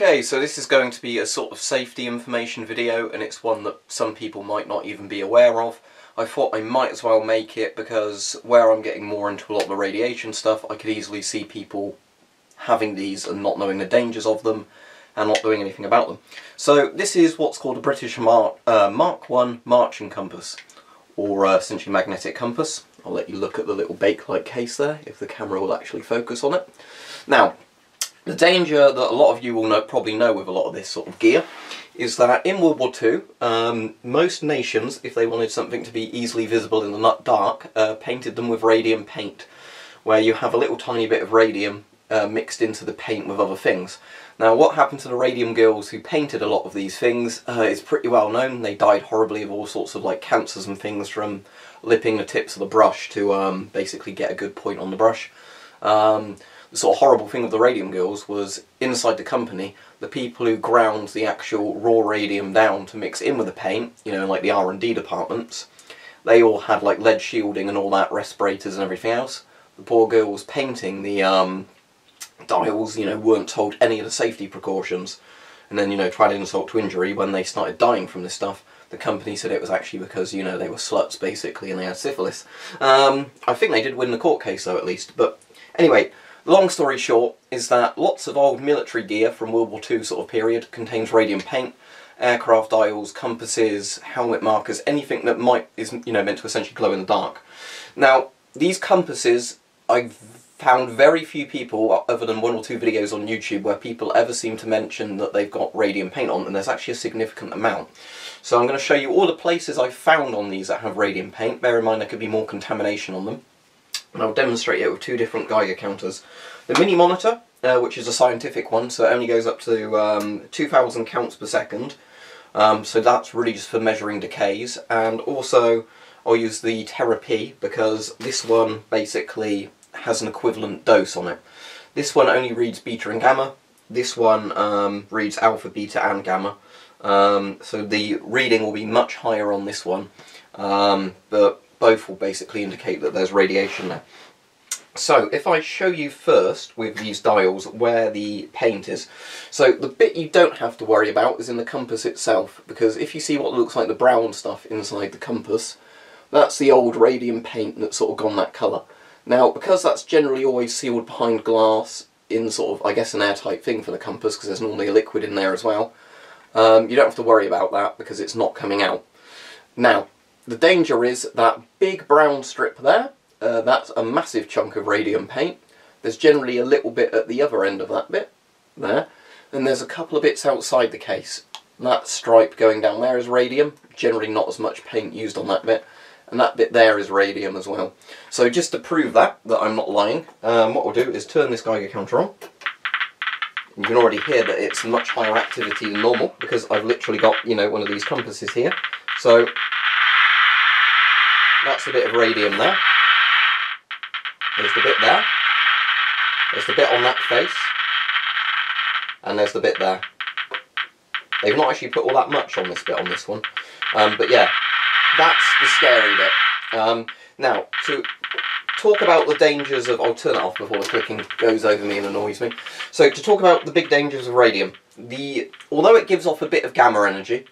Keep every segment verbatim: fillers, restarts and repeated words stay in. Okay, so this is going to be a sort of safety information video, and it's one that some people might not even be aware of. I thought I might as well make it because where I'm getting more into a lot of the radiation stuff, I could easily see people having these and not knowing the dangers of them and not doing anything about them. So this is what's called a British Mark, uh, Mark one Marching Compass, or uh, essentially magnetic compass. I'll let you look at the little Bakelite case there, if the camera will actually focus on it. Now, the danger that a lot of you will know, probably know with a lot of this sort of gear is that in World War Two, um, most nations, if they wanted something to be easily visible in the dark, uh, painted them with radium paint, where you have a little tiny bit of radium Uh, mixed into the paint with other things. Now, what happened to the Radium Girls who painted a lot of these things uh, is pretty well known. They died horribly of all sorts of like cancers and things from lipping the tips of the brush to um, basically get a good point on the brush. Um, the sort of horrible thing of the Radium Girls was inside the company, the people who ground the actual raw radium down to mix in with the paint, you know, like the R and D departments, they all had like lead shielding and all that, respirators and everything else. The poor girls painting the um, dials, you know, weren't told any of the safety precautions, and then, you know, tried insult to injury when they started dying from this stuff. The company said it was actually because, you know, they were sluts basically and they had syphilis. Um, I think they did win the court case though, at least. But anyway, long story short is that lots of old military gear from World War Two sort of period contains radium paint. Aircraft dials, compasses, helmet markers, anything that might is, you know, meant to essentially glow in the dark. Now, these compasses, I've found very few people, other than one or two videos on YouTube, where people ever seem to mention that they've got radium paint on, and there's actually a significant amount. So I'm going to show you all the places I've found on these that have radium paint. Bear in mind there could be more contamination on them. And I'll demonstrate it with two different Geiger counters. The Mini Monitor, uh, which is a scientific one, so it only goes up to um, two thousand counts per second. Um, so that's really just for measuring decays. And also I'll use the Terra-P, because this one basically has an equivalent dose on it. This one only reads beta and gamma. This one um, reads alpha, beta and gamma. Um, so the reading will be much higher on this one, um, but both will basically indicate that there's radiation there. So if I show you first with these dials where the paint is, so the bit you don't have to worry about is in the compass itself, because if you see what looks like the brown stuff inside the compass, that's the old radium paint that's sort of gone that colour. Now, because that's generally always sealed behind glass in sort of, I guess, an airtight thing for the compass, because there's normally a liquid in there as well, um, you don't have to worry about that because it's not coming out. Now, the danger is that big brown strip there, uh, that's a massive chunk of radium paint. There's generally a little bit at the other end of that bit there, and there's a couple of bits outside the case. That stripe going down there is radium, generally not as much paint used on that bit. And that bit there is radium as well. So just to prove that, that I'm not lying, um, what we'll do is turn this Geiger counter on. You can already hear that it's much higher activity than normal, because I've literally got, you know, one of these compasses here. So that's a bit of radium there. There's the bit there. There's the bit on that face. And there's the bit there. They've not actually put all that much on this bit on this one. Um, but yeah. That's the scary bit. Um, now, to talk about the dangers of... I'll turn it off before the clicking goes over me and annoys me. So, to talk about the big dangers of radium. The although it gives off a bit of gamma energy,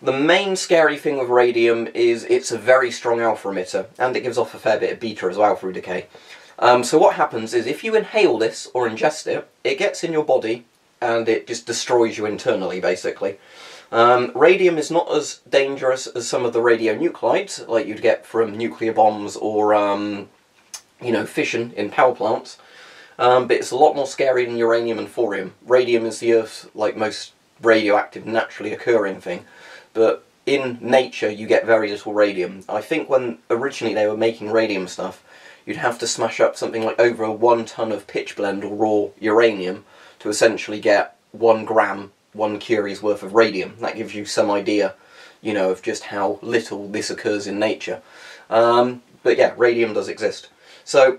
the main scary thing with radium is it's a very strong alpha emitter, and it gives off a fair bit of beta as well through decay. Um, so what happens is if you inhale this or ingest it, it gets in your body and it just destroys you internally, basically. Um, radium is not as dangerous as some of the radionuclides, like you'd get from nuclear bombs or, um, you know, fission in power plants, um, but it's a lot more scary than uranium and thorium. Radium is the Earth's, like, most radioactive, naturally occurring thing, but in nature you get very little radium. I think when originally they were making radium stuff, you'd have to smash up something like over one ton of pitchblende or raw uranium to essentially get one gram one curie's worth of radium. That gives you some idea, you know, of just how little this occurs in nature. Um, but yeah, radium does exist. So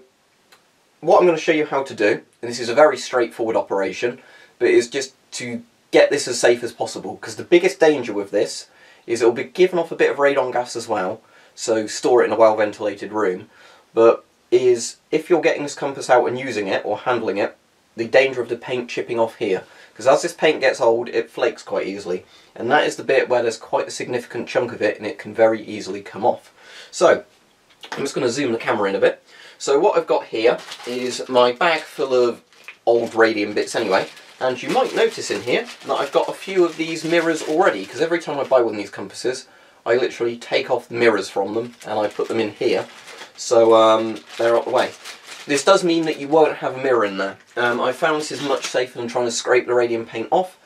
what I'm going to show you how to do, and this is a very straightforward operation, but is just to get this as safe as possible, because the biggest danger with this is it'll be given off a bit of radon gas as well, so store it in a well-ventilated room, but is if you're getting this compass out and using it or handling it, the danger of the paint chipping off here. because as this paint gets old it flakes quite easily, and that is the bit where there's quite a significant chunk of it and it can very easily come off. So I'm just going to zoom the camera in a bit. So what I've got here is my bag full of old radium bits anyway, and you might notice in here that I've got a few of these mirrors already, because every time I buy one of these compasses I literally take off the mirrors from them and I put them in here, so um, they're out the way. This does mean that you won't have a mirror in there. Um, I found this is much safer than trying to scrape the radium paint off.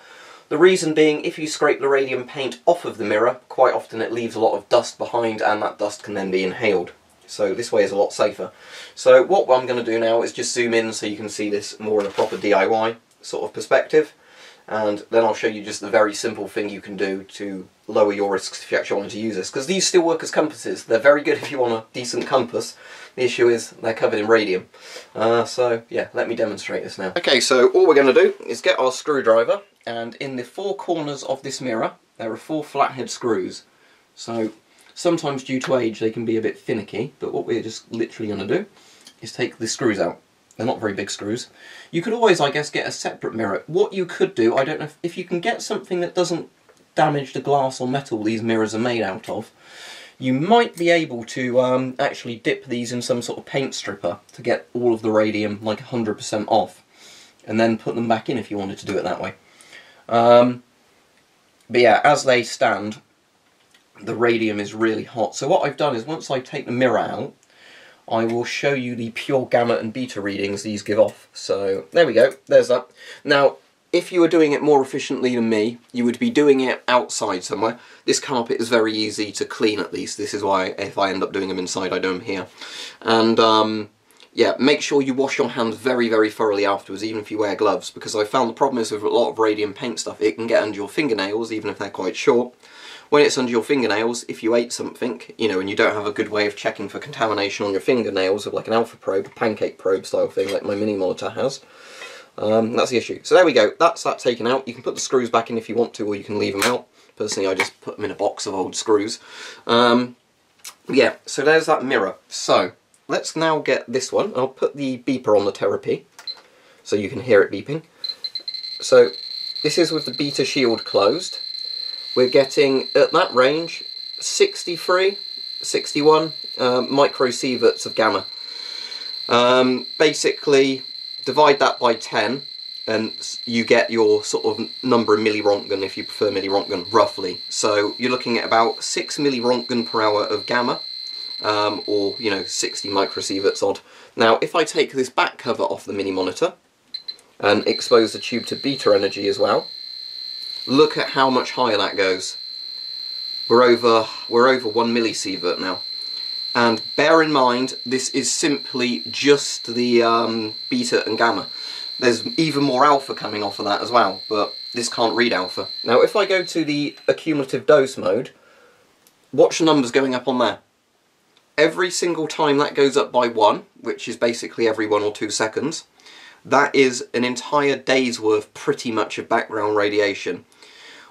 The reason being, if you scrape the radium paint off of the mirror, quite often it leaves a lot of dust behind and that dust can then be inhaled. So this way is a lot safer. So what I'm going to do now is just zoom in so you can see this more in a proper D I Y sort of perspective. And then I'll show you just the very simple thing you can do to lower your risks if you actually want to use this. Because these still work as compasses. They're very good if you want a decent compass. The issue is they're covered in radium. Uh, so yeah, let me demonstrate this now. Okay, so all we're going to do is get our screwdriver, and in the four corners of this mirror there are four flathead screws. So sometimes due to age they can be a bit finicky, but what we're just literally going to do is take the screws out. They're not very big screws. You could always, I guess, get a separate mirror. What you could do, I don't know if, if you can get something that doesn't damage the glass or metal these mirrors are made out of, you might be able to um, actually dip these in some sort of paint stripper to get all of the radium like one hundred percent off, and then put them back in if you wanted to do it that way. Um, but yeah, as they stand, the radium is really hot. So what I've done is once I take the mirror out, I will show you the pure gamma and beta readings these give off. So there we go, there's that. Now if you were doing it more efficiently than me, you would be doing it outside somewhere. This carpet is very easy to clean, at least. This is why if I end up doing them inside I do them here. And um, yeah, make sure you wash your hands very very thoroughly afterwards, even if you wear gloves, because I found the problem is with a lot of radium paint stuff it can get under your fingernails, even if they're quite short. When it's under your fingernails, if you ate something, you know, and you don't have a good way of checking for contamination on your fingernails with like an alpha probe, a pancake probe style thing like my Mini Monitor has, um, that's the issue. So there we go, that's that taken out. You can put the screws back in if you want to, or you can leave them out. Personally, I just put them in a box of old screws. Um, yeah, so there's that mirror. So let's now get this one. I'll put the beeper on the Terra-P so you can hear it beeping. So this is with the beta shield closed. We're getting, at that range, sixty-three, sixty-one uh, microsieverts of gamma. Um, basically, divide that by ten, and you get your sort of number in millirontgen, if you prefer millirontgen, roughly. So you're looking at about six millirontgen per hour of gamma, um, or, you know, sixty microsieverts odd. Now, if I take this back cover off the Mini Monitor, and expose the tube to beta energy as well, look at how much higher that goes. We're over, we're over one millisievert now. And bear in mind, this is simply just the um, beta and gamma. There's even more alpha coming off of that as well, but this can't read alpha. Now if I go to the accumulative dose mode, watch the numbers going up on there. Every single time that goes up by one, which is basically every one or two seconds, that is an entire day's worth pretty much of background radiation.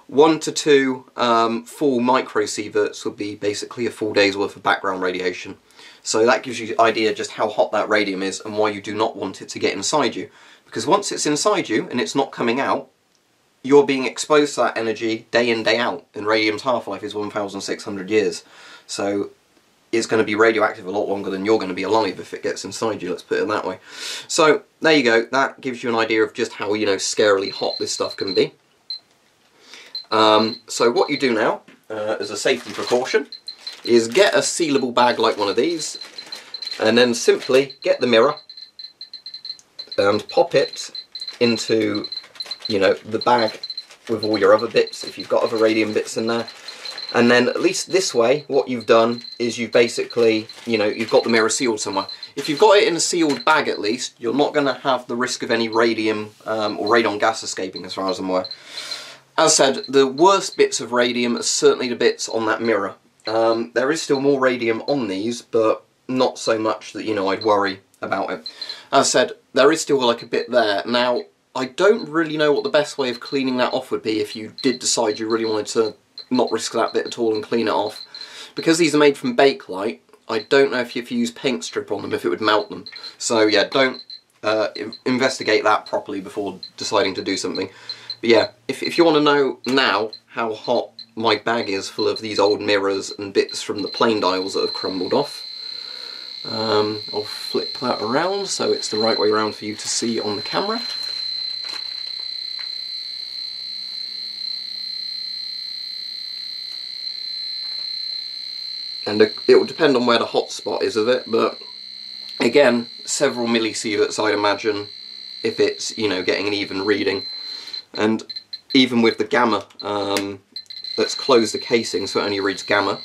One to two um, full microsieverts would be basically a full day's worth of background radiation. So that gives you an idea just how hot that radium is and why you do not want it to get inside you. Because once it's inside you and it's not coming out, you're being exposed to that energy day in, day out. And radium's half-life is one thousand six hundred years. So it's going to be radioactive a lot longer than you're going to be alive if it gets inside you, let's put it that way. So there you go, that gives you an idea of just how, you know, scarily hot this stuff can be. Um, so what you do now, uh, as a safety precaution, is get a sealable bag like one of these, and then simply get the mirror and pop it into, you know, the bag with all your other bits, if you've got other radium bits in there. And then at least this way, what you've done is you've basically, you know, you've got the mirror sealed somewhere. If you've got it in a sealed bag at least, you're not going to have the risk of any radium um, or radon gas escaping as far as I'm aware. As said, the worst bits of radium are certainly the bits on that mirror. Um, there is still more radium on these, but not so much that, you know, I'd worry about it. As said, there is still like a bit there. Now, I don't really know what the best way of cleaning that off would be if you did decide you really wanted to not risk that bit at all and clean it off. Because these are made from Bakelite, I don't know if you, if you use paint strip on them if it would melt them. So yeah, don't uh, investigate that properly before deciding to do something. But yeah, if, if you want to know now how hot my bag is full of these old mirrors and bits from the plane dials that have crumbled off, um, I'll flip that around so it's the right way around for you to see on the camera. And it will depend on where the hot spot is of it, but again, several millisieverts I'd imagine, if it's, you know, getting an even reading. And even with the gamma, um, let's close the casing so it only reads gamma,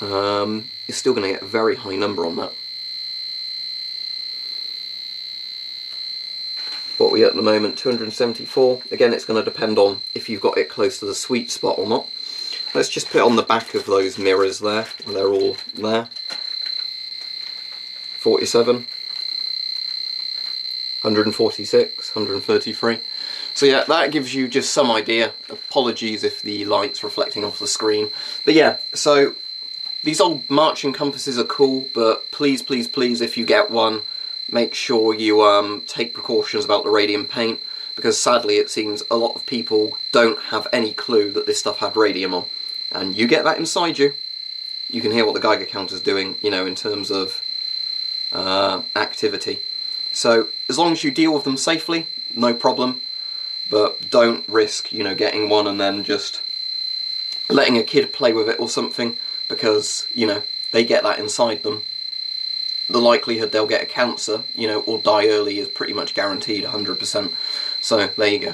um, it's still going to get a very high number on that. What we're at the moment, two hundred seventy-four, again it's going to depend on if you've got it close to the sweet spot or not. Let's just put on the back of those mirrors there, they're all there. forty-seven, one hundred forty-six, one hundred thirty-three. So yeah, that gives you just some idea. Apologies if the light's reflecting off the screen. But yeah, so these old marching compasses are cool, but please, please, please, if you get one, make sure you um, take precautions about the radium paint, because sadly it seems a lot of people don't have any clue that this stuff had radium on. And you get that inside you. You can hear what the Geiger counter's doing, you know, in terms of uh, activity. So as long as you deal with them safely, no problem. But don't risk, you know, getting one and then just letting a kid play with it or something, because, you know, they get that inside them. The likelihood they'll get a cancer, you know, or die early is pretty much guaranteed, one hundred percent. So there you go.